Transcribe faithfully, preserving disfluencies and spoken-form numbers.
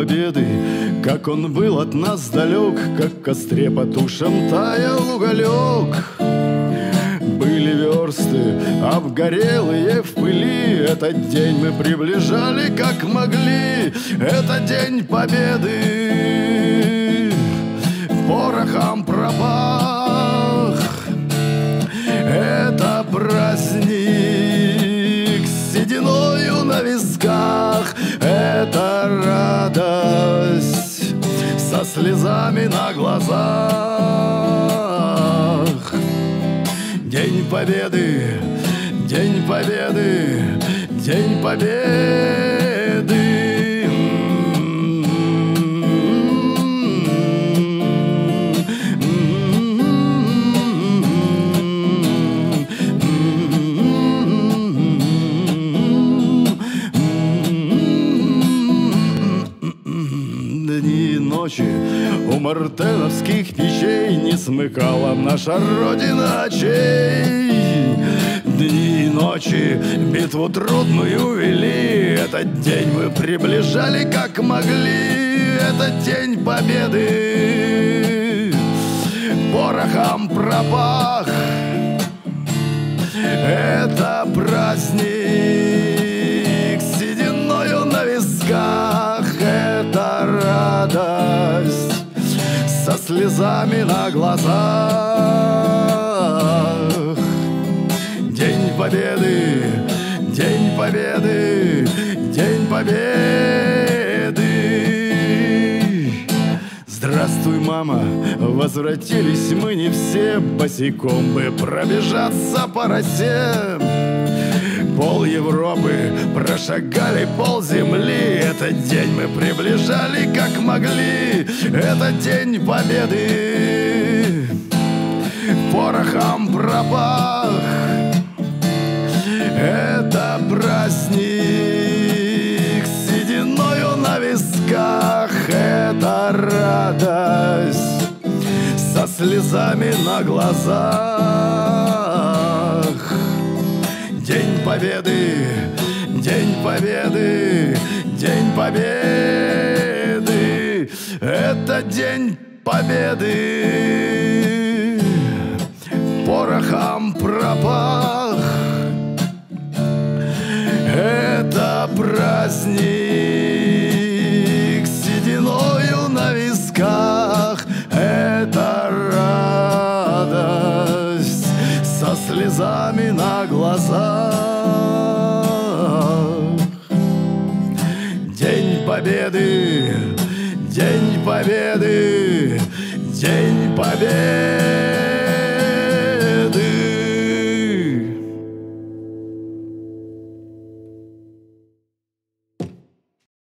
победы, как он был от нас далек, как в костре по тушам таял уголек. Были версты, обгорелые в пыли, этот день мы приближали, как могли. Это день победы, порохом пропах. Это праздник с сединою на висках, это радость со слезами на глазах. День победы, день победы, день победы. У мартеновских печей не смыкала наша Родина очей. Дни и ночи битву трудную вели, этот день мы приближали, как могли. Этот день победы, порохом пропах. Это праздник с сединою на висках, это радость со слезами на глазах. День победы, день победы, день победы. Здравствуй, мама, возвратились мы не все, босиком бы пробежаться по росе. Пол Европы прошагали, пол земли, этот день мы приближали, как могли. Это день победы, порохом пропах. Это праздник с сединою на висках, это радость со слезами на глазах. День победы, день победы, день победы. Это день победы, порохом пропах. Это праздник с сединою на висках, это радость со слезами на глазах. День победы, день победы, день победы.